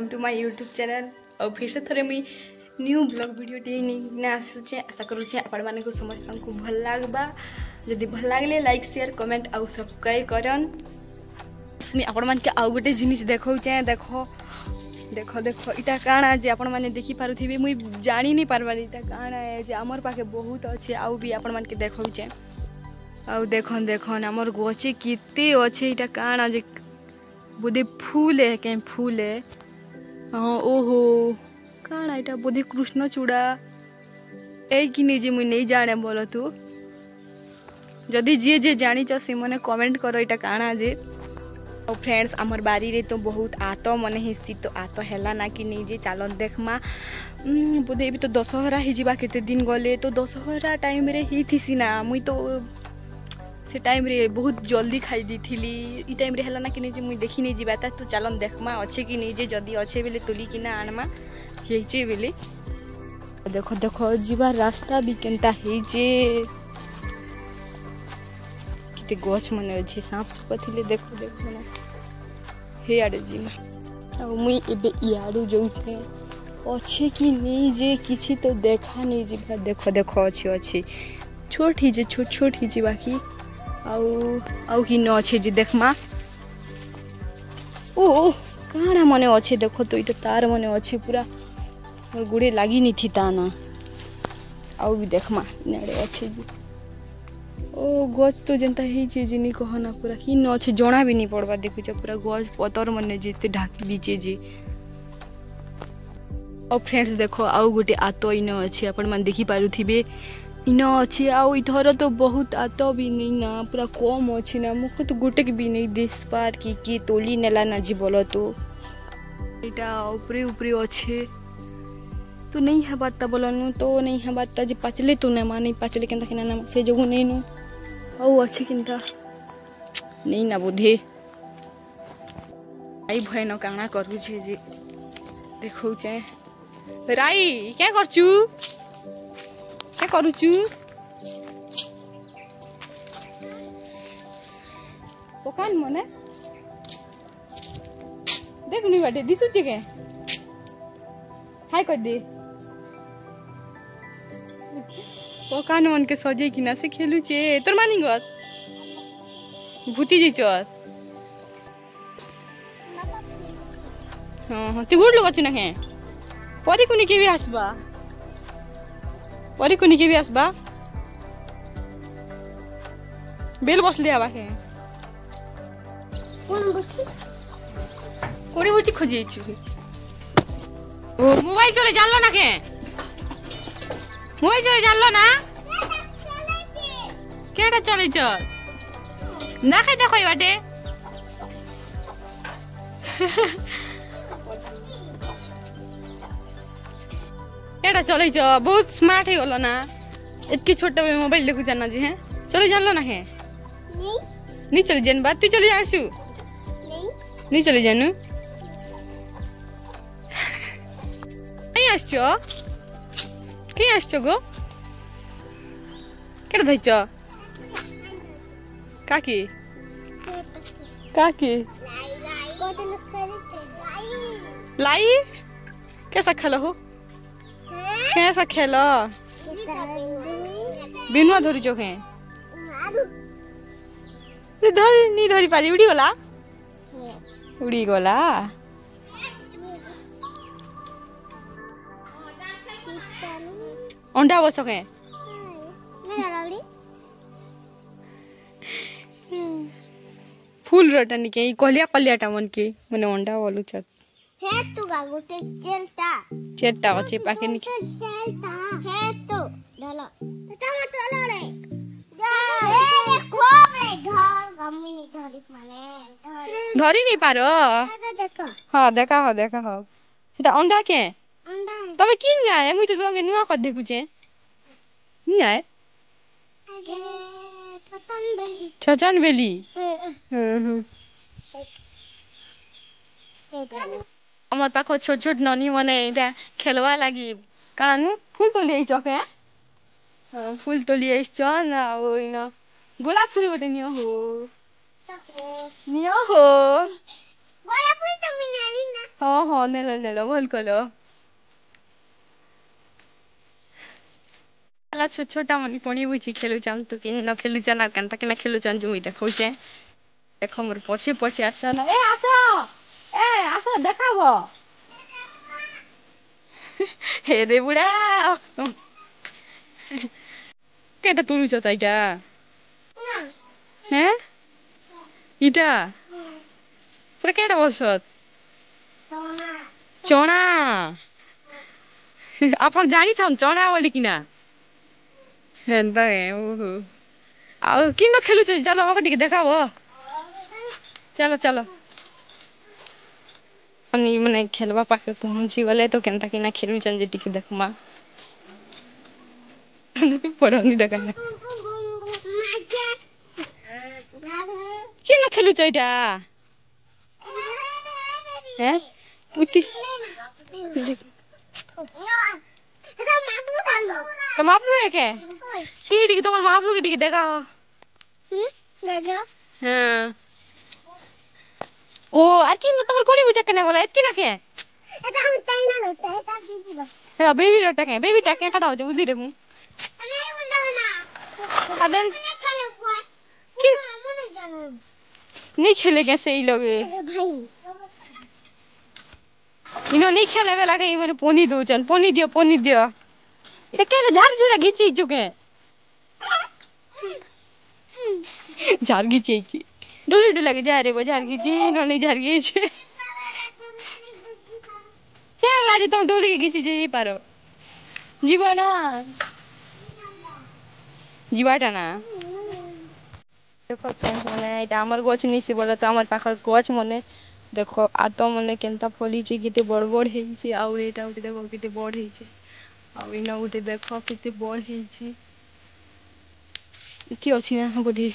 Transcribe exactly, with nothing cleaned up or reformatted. Welcome to my YouTube channel और फिर से थोड़े मुई न्यू ब्लॉग भिडियो आसे आशा करुचे आपण माने को समस्त को भल लागबा। जदि भल लागले लाइक शेयर कमेंट आउ सब्सक्राइब करन। मुई आपण मान के आउ गोटे जिनिस देखौचे। देखो देखो देखो इटा काणा जे आपण माने देखि पारुथिबे, मुई जानि नै पारबानी इटा काणा है जे हमर पाखे बहुत अछि। आउ भी आपण मान के देखौचे। आउ देखन देखन हमर गोचे किते अछि। इटा काणा जे बोधे फूल है, कहीं फूल है। हाँ ओहो काणा इटा बोधे कृष्णचूड़ा ए कि नहीं जे मुई नहीं जाने बोल तू। जदि जे जे जानी चा से मने कमेंट करो इटा काणा जे। और फ्रेंड्स आमर बारी रे तो बहुत आतो मन हिस्सी तो आतो हैला ना कि नहीं जे चालन देखमा। बोधे भी तो दशहरा ही जीवा केते दिन गले तो दशहरा टाइम रे ही थीसी ना। मुई तो से टाइम रे बहुत जल्दी खाई दी थी। इ टाइम रे हला ना कि मुझे देखी नहीं जीवाता तो चलन देखमा अच्छे कि नहीं जे। जदि अच्छे बेले तोली कि ना आनमा हेचे बेले। देखो देखो जीवा रास्ता भी केनता हेजे किते गछ मन अछि। सांप सुप थिले देखो देखो ना हे आडे जीमा। अब मुई एबे इआडू जो छे अच्छे कि नहीं जे किछि तो देखा नहीं जीवा। देखो देखो अछि अछि छोट ही जे छोट छोट ही जी बाकी आउ आउ कि न अच्छे जी देखमा। ओ काणा मने अच्छे देखो तो इटा तार मने अच्छे पूरा मोर गुड़े लागी नहीं थी ताना। आउ भी देखमा इनाडे अच्छे जी। ओ गज तो जनता ही जे जिनी कहना पूरा कि न अच्छे जोणा भी नहीं पड़वा। देखु जे पूरा गज पतर मने जेते ढाकी दीचे जी। और फ्रेंड्स देखो आउ गोटे आतो इन अच्छे अपन मन देखि पारुथिबे। इन अच्छे आउ इधर तो बहुत आतो भी नहीं ना पूरा कम अच्छे ना। मुख तो गोटे भी नहीं देश पार की की तोली नेला ना जी बोलो तो इटा ऊपरे ऊपरे अच्छे तो नहीं है बात बोलनु तो नहीं है बात जे पाचले तो ना माने पाचले केनता किना ना से जगो नहीं नु आउ अच्छे किनता नहीं ना बोधे आई भय न काणा करू छे जे देखौ छे। राई के करछु क्या करू चू पकान मने देख नहीं बाटे दिसु जे के हाय कर दे पकान मन के सजे कि ना से खेलु छे। तोर मानी गत भूती जे चोर। हां हां ते गुड़ लोग छु ना के परी कुनी के भी आसबा और कुनी के भी आसबा बेल बस ले आवा के कोन बची कोरी बची खोजी छु। ओ मोबाइल चले जालो ना के मोबाइल चले जालो ना केटा चले चल ना के देखई बाटे। एटा चले जो बहुत स्मार्ट है होलो ना। इतकी छोटा मोबाइल लेके जाना जी है चले जान लो ना है नहीं नहीं चले जान बात तू चले जासु नहीं नहीं चले जानू नहीं आछो के आछो गो केड़ धइचो काकी काकी लाई लाई गोटे लोक करे लाई लाई कैसा खलो हो कैसा खेलो बिनुआ धरी चो के धरी नहीं धरी पारी उड़ी गोला उड़ी गोला। अंडा बसो के फूल रटन के कोलिया पलियाटा मन के मने अंडा वालू छ है तो गागोटे चेलटा चेलटा अच्छे पाके नि चेलटा है तो डालो टमाटर डालो रे ए खूब रे घर गम्मी नि धरी माने धरी नि पारो। हां देखो हां देखा हो देखा हो इटा अंडा के अंडा तमे किन जाए मुई तो तोके नुवा कर देखु छे नि आए छचन बेली छचन बेली। हम्म हम्म अमर पाखो छोट छोट ननी मने इटा खेलवा लगी कारण फूल तो ले चके। हां फूल तो ले छ ना ओ ना गुलाब फूल बटे नियो हो नियो हो Voglio pure camminare. Oh, oh, nella, nella, volcolo. अला छोट छोटा मन पड़ी बुझी खेलु तो कि न खेलु ना ताके ना खेलु जान जुमी देखो जे देखो मोर पछे पछे आसा ना ए आसा ए आसा देखाबो हे रे बुड़ा केटा तुलु छ ताइगा हैं इटा पर केटा बसत चोणा आपन जानी छन चोणा बोली किना जनता है वो आओ किन खेलू चल चलो हमको ठीक देखा वो चलो चलो अनि मने खेलवा पाके पहुंची वाले तो केनता कि ना खेलू चल जे ठीक देखो मां परनी देखा ना किन खेलू चइटा हैं पुती এটা মাপলো ভালো তো মাপলো একে সিডি কি তোমার মাপলো কি দেখাও হুম দেখাও হ্যাঁ ও আর কি না তোমার কোনি বুঝা কেনে বলে এতকি না কে এটা আমি তাই না লটা এটা বেবি লটা হ্যাঁ বেবি লটা কে বেবি টাকে কাটাও যে বুঝি রে মু আমি বললাম না আদান খেলে কই কি মনে জানো নি খেলে গেছে এই লগে ভাই इनो नहीं खेले वे लगे इवन पोनी दो चन पोनी दियो पोनी दियो इते केले झार जुड़ा घिची चुके झार घिची की डुली डुली लगे जा रे वो झार घिची इनो नहीं झार घिची क्या लाजी तुम डुली घिची जे पारो जीवाना जीवाटा ना देखो फ्रेंड्स मने इटा अमर गोच नहीं से बोला तो अमर पाखर गोच मने देखो आतो मने केनता फली जे किते बड़ बड़ हेइछे आ एटा उठे देखो किते बड़ हेइछे आ इना उठे देखो किते बड़ हेइछे की अछि ना बोली